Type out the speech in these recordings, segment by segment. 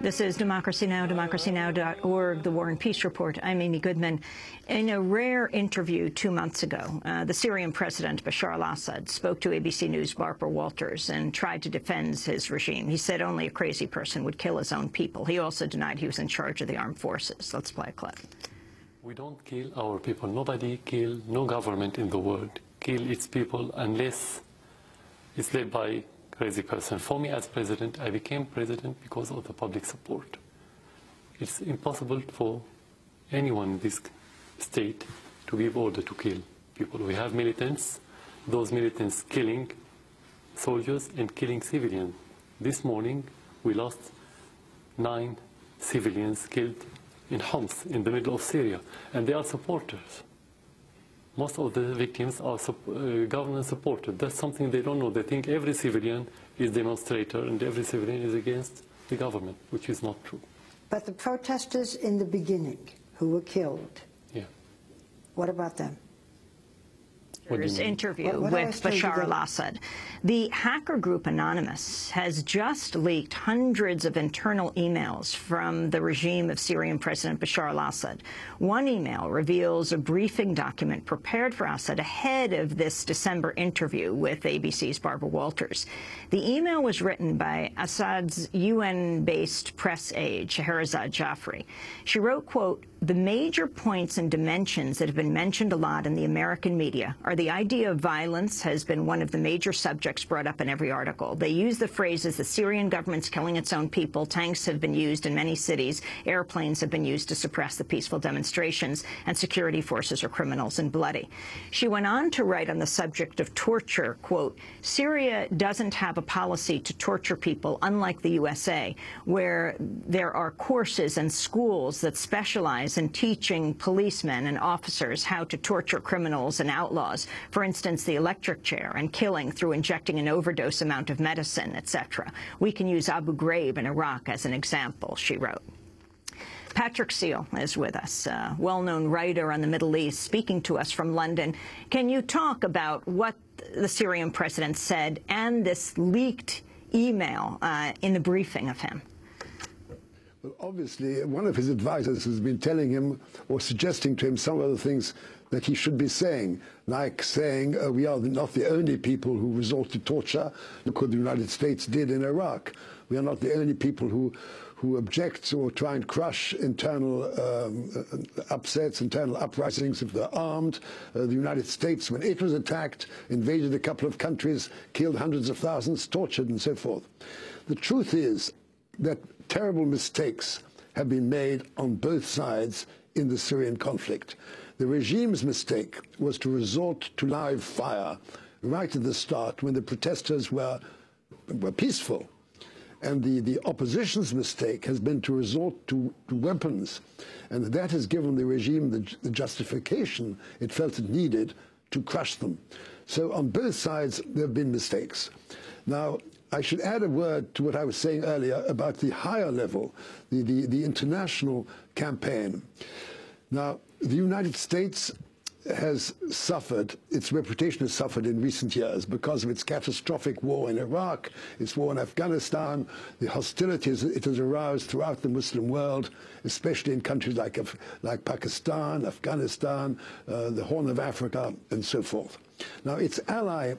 This is Democracy Now!, democracynow.org, The War and Peace Report. I'm Amy Goodman. In a rare interview 2 months ago, the Syrian president, Bashar al-Assad, spoke to ABC News' Barbara Walters and tried to defend his regime. He said only a crazy person would kill his own people. He also denied he was in charge of the armed forces. Let's play a clip. We don't kill our people. Nobody kill, no government in the world kill its people unless it's led by crazy person. For me as president, I became president because of the public support. It's impossible for anyone in this state to give order to kill people. We have militants, those militants killing soldiers and killing civilians. This morning, we lost 9 civilians killed in Homs, in the middle of Syria, and they are supporters. Most of the victims are government supported. That's something they don't know. They think every civilian is a demonstrator and every civilian is against the government, which is not true. But the protesters in the beginning who were killed, yeah. What about them? This interview with Bashar al-Assad. The hacker group Anonymous has just leaked hundreds of internal emails from the regime of Syrian President Bashar al-Assad. One email reveals a briefing document prepared for Assad ahead of this December interview with ABC's Barbara Walters. The email was written by Assad's UN-based press aide, Shahrazad Jafri. She wrote, quote, "The major points and dimensions that have been mentioned a lot in the American media are the idea of violence has been one of the major subjects brought up in every article. They use the phrases, the Syrian government's killing its own people, tanks have been used in many cities, airplanes have been used to suppress the peaceful demonstrations, and security forces are criminals and bloody." She went on to write on the subject of torture, quote, "Syria doesn't have a policy to torture people, unlike the USA, where there are courses and schools that specialize in teaching policemen and officers how to torture criminals and outlaws, for instance, the electric chair and killing through injecting an overdose amount of medicine, etc. We can use Abu Ghraib in Iraq as an example," she wrote. Patrick Seale is with us, a well-known writer on the Middle East, speaking to us from London. Can you talk about what the Syrian president said and this leaked email in the briefing of him? Well, obviously, one of his advisors has been telling him or suggesting to him some of the things that he should be saying, like saying, we are not the only people who resort to torture. Look what the United States did in Iraq. We are not the only people who object or try and crush internal upsets, internal uprisings if they're armed. The United States, when it was attacked, invaded a couple of countries, killed hundreds of thousands, tortured and so forth. The truth is that terrible mistakes have been made on both sides in the Syrian conflict. The regime's mistake was to resort to live fire right at the start when the protesters were peaceful. And the opposition's mistake has been to resort to weapons. And that has given the regime the justification it felt it needed to crush them. So on both sides, there have been mistakes. Now, I should add a word to what I was saying earlier about the higher level, the international campaign. Now, the United States has suffered, its reputation has suffered in recent years because of its catastrophic war in Iraq, its war in Afghanistan, the hostilities it has aroused throughout the Muslim world, especially in countries like Pakistan, Afghanistan, the Horn of Africa, and so forth. Now, its ally,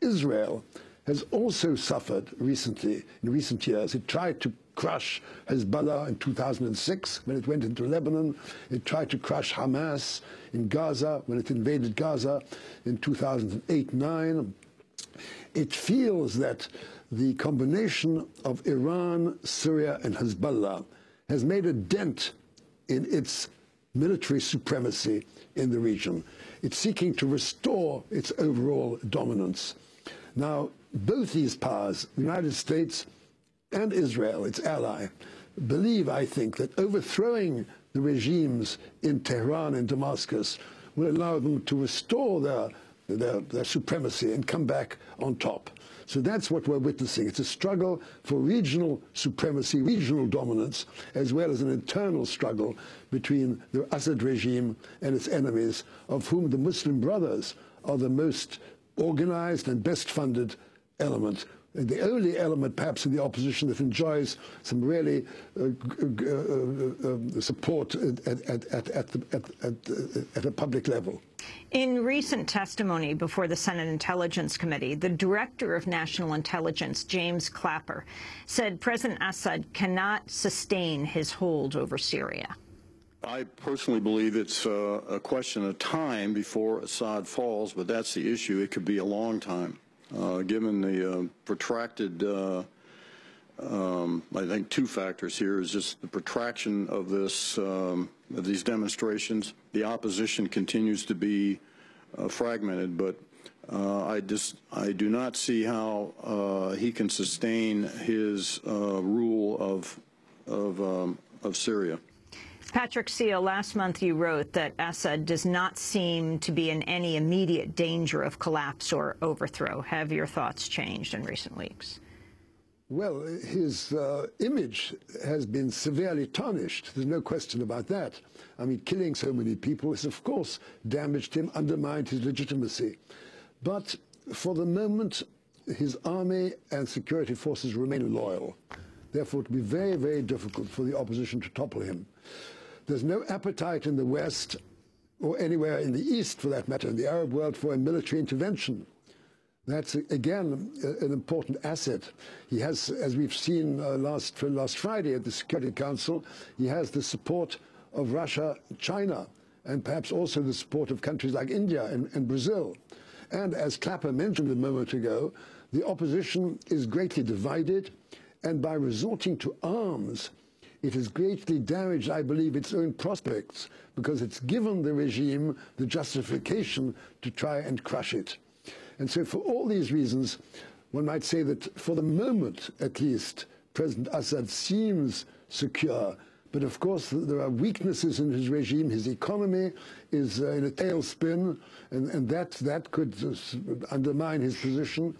Israel, has also suffered recently, in recent years. It tried to crush Hezbollah in 2006 when it went into Lebanon. It tried to crush Hamas in Gaza when it invaded Gaza in 2008-9. It feels that the combination of Iran, Syria, and Hezbollah has made a dent in its military supremacy in the region. It's seeking to restore its overall dominance. Now, both these powers, the United States and Israel, its ally, believe, I think, that overthrowing the regimes in Tehran and Damascus will allow them to restore their supremacy and come back on top. So that's what we're witnessing. It's a struggle for regional supremacy, regional dominance, as well as an internal struggle between the Assad regime and its enemies, of whom the Muslim Brothers are the most organized and best funded element, the only element perhaps in the opposition that enjoys some really support at a public level. In recent testimony before the Senate Intelligence Committee, the Director of National Intelligence, James Clapper, said President Assad cannot sustain his hold over Syria. I personally believe it's a question of time before Assad falls, but that's the issue. It could be a long time. Given the protracted, I think two factors here is just the protraction of this, of these demonstrations. The opposition continues to be fragmented, but I do not see how he can sustain his rule of Syria. Patrick Seale, last month you wrote that Assad does not seem to be in any immediate danger of collapse or overthrow. Have your thoughts changed in recent weeks? Well, his image has been severely tarnished. There's no question about that. I mean, killing so many people has, of course, damaged him, undermined his legitimacy. But for the moment, his army and security forces remain loyal. Therefore, it would be very, very difficult for the opposition to topple him. There's no appetite in the West, or anywhere in the East, for that matter, in the Arab world, for a military intervention. That's, again, an important asset. He has, as we've seen last Friday at the Security Council, he has the support of Russia, China, and perhaps also the support of countries like India and Brazil. And as Clapper mentioned a moment ago, the opposition is greatly divided, and by resorting to arms, it has greatly damaged, I believe, its own prospects, because it's given the regime the justification to try and crush it. And so for all these reasons, one might say that for the moment, at least, President Assad seems secure. But of course, there are weaknesses in his regime. His economy is in a tailspin, and that could undermine his position.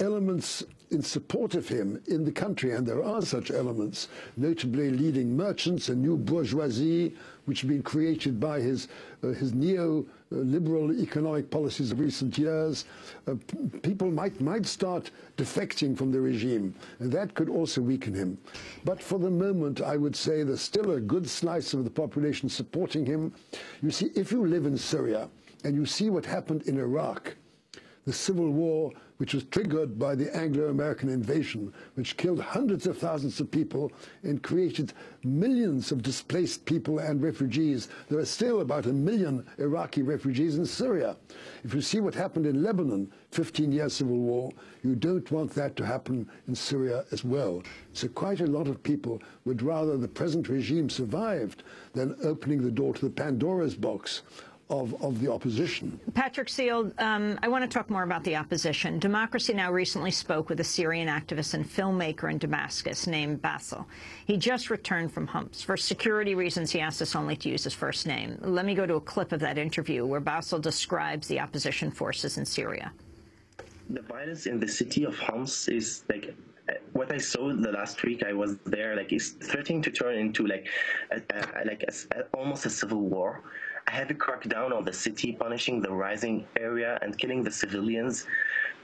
Elements in support of him in the country, and there are such elements, notably leading merchants, a new bourgeoisie, which have been created by his neo-liberal economic policies of recent years. People might start defecting from the regime, and that could also weaken him. But for the moment, I would say there's still a good slice of the population supporting him. You see, if you live in Syria, and you see what happened in Iraq, the civil war, which was triggered by the Anglo-American invasion, which killed hundreds of thousands of people and created millions of displaced people and refugees. There are still about 1 million Iraqi refugees in Syria. If you see what happened in Lebanon, 15-year civil war, you don't want that to happen in Syria as well. So quite a lot of people would rather the present regime survived than opening the door to the Pandora's box of the opposition. Patrick Seale, I want to talk more about the opposition. Democracy Now! Recently spoke with a Syrian activist and filmmaker in Damascus named Basel. He just returned from Homs. For security reasons, he asked us only to use his first name. Let me go to a clip of that interview where Basel describes the opposition forces in Syria. The violence in the city of Homs is, like, what I saw the last week I was there, like, is threatening to turn into, like, almost a civil war. A heavy crackdown on the city, punishing the rising area and killing the civilians,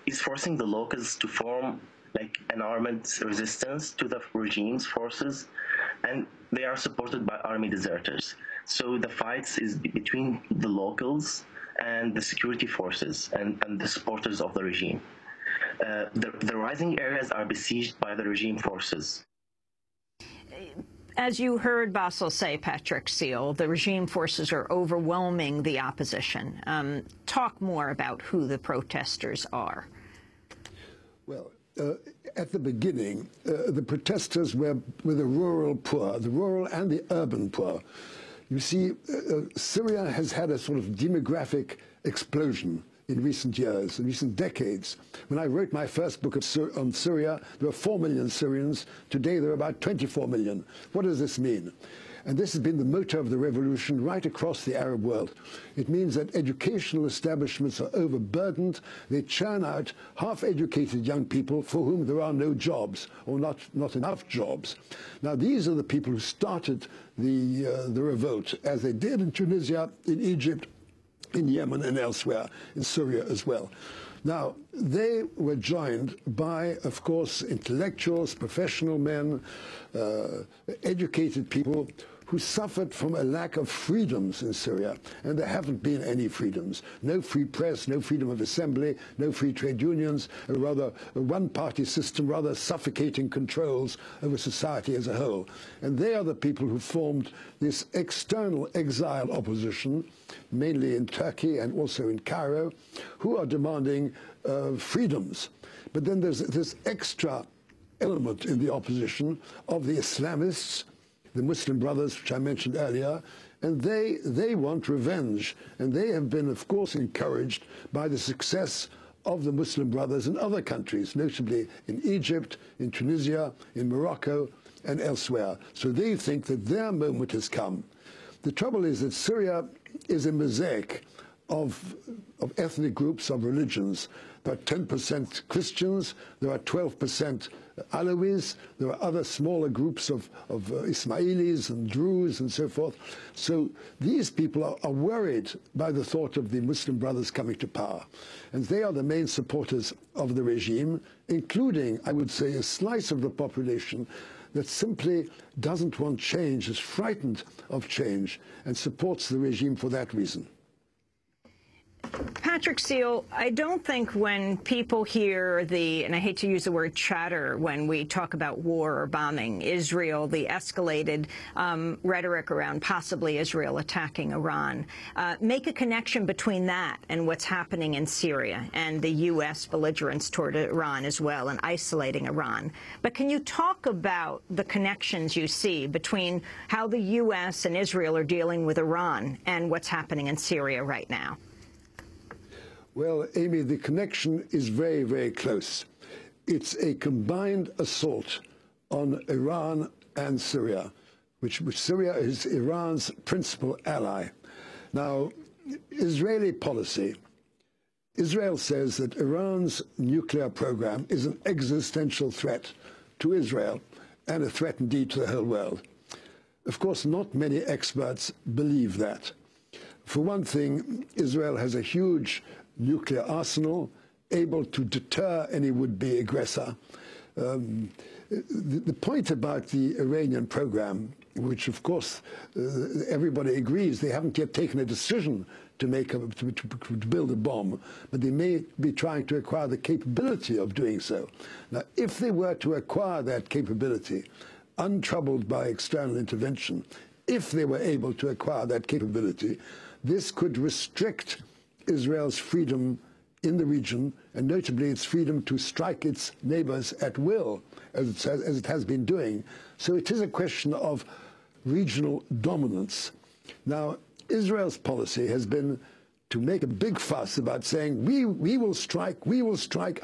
is forcing the locals to form, like, an armed resistance to the regime's forces, and they are supported by army deserters. So the fights is between the locals and the security forces and the supporters of the regime. The rising areas are besieged by the regime forces. As you heard Basel say, Patrick Seale, the regime forces are overwhelming the opposition. Talk more about who the protesters are. Well, at the beginning, the protesters were the rural poor, the rural and the urban poor. You see, Syria has had a sort of demographic explosion in recent years, in recent decades. When I wrote my first book on Syria, there were 4 million Syrians. Today, there are about 24 million. What does this mean? And this has been the motor of the revolution right across the Arab world. It means that educational establishments are overburdened. They churn out half-educated young people for whom there are no jobs, or not enough jobs. Now, these are the people who started the revolt, as they did in Tunisia, in Egypt, in Yemen and elsewhere, in Syria as well. Now, they were joined by, of course, intellectuals, professional men, educated people who suffered from a lack of freedoms in Syria. And there haven't been any freedoms. No free press, no freedom of assembly, no free trade unions, a rather one-party system, rather suffocating controls over society as a whole. And they are the people who formed this external exile opposition, mainly in Turkey and also in Cairo, who are demanding freedoms. But then there's this extra element in the opposition of the Islamists, the Muslim Brothers, which I mentioned earlier, and they want revenge. And they have been, of course, encouraged by the success of the Muslim Brothers in other countries, notably in Egypt, in Tunisia, in Morocco, and elsewhere. So they think that their moment has come. The trouble is that Syria is a mosaic of ethnic groups, of religions. There are 10% Christians, there are 12% Alawis, there are other smaller groups of Ismailis and Druze and so forth. So these people are worried by the thought of the Muslim Brothers coming to power. And they are the main supporters of the regime, including, I would say, a slice of the population that simply doesn't want change, is frightened of change, and supports the regime for that reason. Patrick Seale, I don't think when people hear the, and I hate to use the word chatter when we talk about war or bombing Israel, the escalated rhetoric around possibly Israel attacking Iran, make a connection between that and what's happening in Syria and the U.S. belligerence toward Iran as well and isolating Iran. But can you talk about the connections you see between how the U.S. and Israel are dealing with Iran and what's happening in Syria right now? Well, Amy, the connection is very, very close. It's a combined assault on Iran and Syria, which Syria is Iran's principal ally. Now, Israeli policy. Israel says that Iran's nuclear program is an existential threat to Israel and a threat indeed to the whole world. Of course, not many experts believe that. For one thing, Israel has a huge nuclear arsenal, able to deter any would-be aggressor. The point about the Iranian program, which, of course, everybody agrees, they haven't yet taken a decision to make to build a bomb, but they may be trying to acquire the capability of doing so. Now, if they were to acquire that capability, untroubled by external intervention, if they were able to acquire that capability, this could restrict Israel's freedom in the region, and notably its freedom to strike its neighbors at will, as it has been doing. So it is a question of regional dominance. Now, Israel's policy has been to make a big fuss about saying, we will strike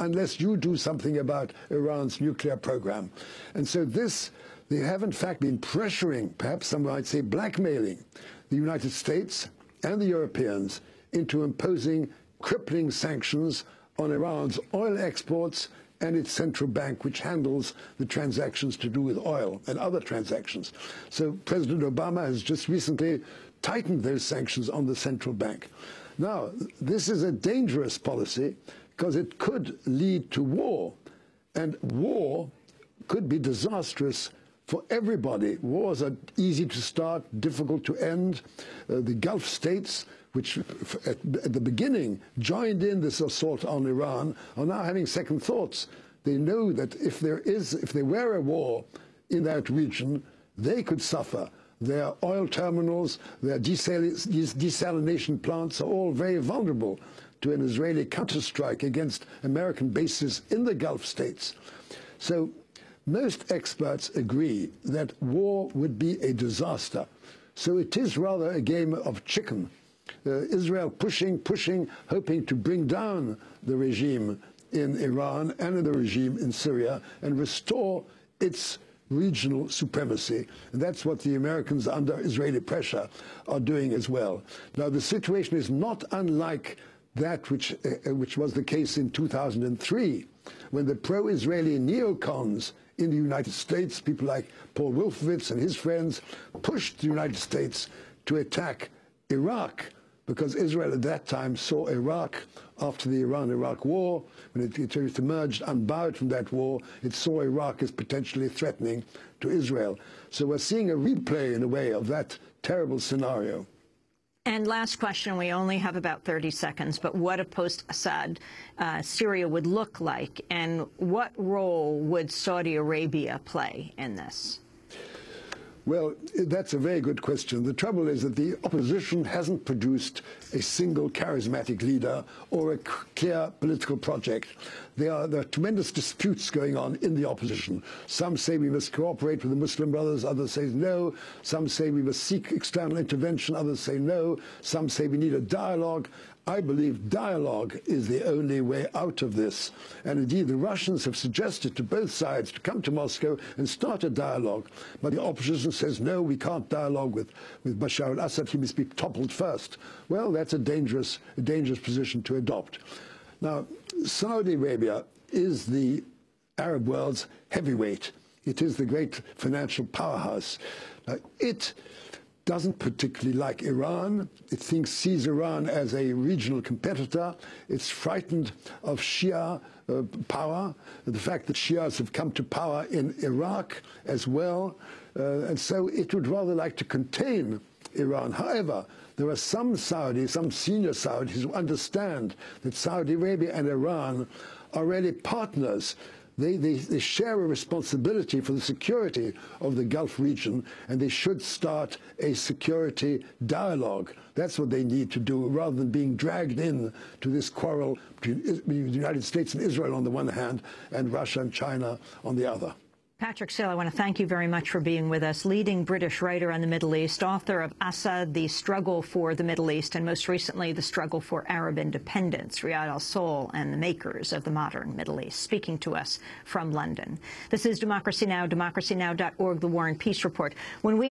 unless you do something about Iran's nuclear program. And so this, they have in fact been pressuring, perhaps some might say blackmailing, the United States and the Europeans into imposing crippling sanctions on Iran's oil exports and its central bank, which handles the transactions to do with oil and other transactions. So President Obama has just recently tightened those sanctions on the central bank. Now, this is a dangerous policy because it could lead to war, and war could be disastrous for everybody. Wars are easy to start, difficult to end. The Gulf states, which at the beginning joined in this assault on Iran, are now having second thoughts. They know that if there were a war in that region, they could suffer. Their oil terminals, their desalination plants are all very vulnerable to an Israeli counterstrike against American bases in the Gulf states. So most experts agree that war would be a disaster. So it is rather a game of chicken. Israel pushing, hoping to bring down the regime in Iran and the regime in Syria and restore its regional supremacy. And that's what the Americans, under Israeli pressure, are doing as well. Now, the situation is not unlike that which was the case in 2003, when the pro-Israeli neocons in the United States, people like Paul Wolfowitz and his friends, pushed the United States to attack Iraq because Israel at that time saw Iraq, after the Iran-Iraq war, when it emerged unbowed from that war, it saw Iraq as potentially threatening to Israel. So we're seeing a replay, in a way, of that terrible scenario. And last question, we only have about 30 seconds, but what a post-Assad Syria would look like, and what role would Saudi Arabia play in this? Well, that's a very good question. The trouble is that the opposition hasn't produced a single charismatic leader or a clear political project. There are tremendous disputes going on in the opposition. Some say we must cooperate with the Muslim Brothers, others say no. Some say we must seek external intervention, others say no. Some say we need a dialogue. I believe dialogue is the only way out of this. And indeed, the Russians have suggested to both sides to come to Moscow and start a dialogue. But the opposition says, no, we can't dialogue with Bashar al-Assad. He must be toppled first. Well, that's a dangerous position to adopt. Now, Saudi Arabia is the Arab world's heavyweight. It is the great financial powerhouse. Now, it doesn't particularly like Iran. It sees Iran as a regional competitor. It's frightened of Shia power, the fact that Shias have come to power in Iraq as well. And so it would rather like to contain Iran. However, there are some Saudis, some senior Saudis, who understand that Saudi Arabia and Iran are really partners. They share a responsibility for the security of the Gulf region, and they should start a security dialogue. That's what they need to do, rather than being dragged in to this quarrel between the United States and Israel on the one hand, and Russia and China on the other. Patrick Seale, I want to thank you very much for being with us, leading British writer on the Middle East, author of Assad, The Struggle for the Middle East, and most recently, The Struggle for Arab Independence, Riyad al-Sol and the Makers of the Modern Middle East, speaking to us from London. This is Democracy Now!, democracynow.org, The War and Peace Report. When we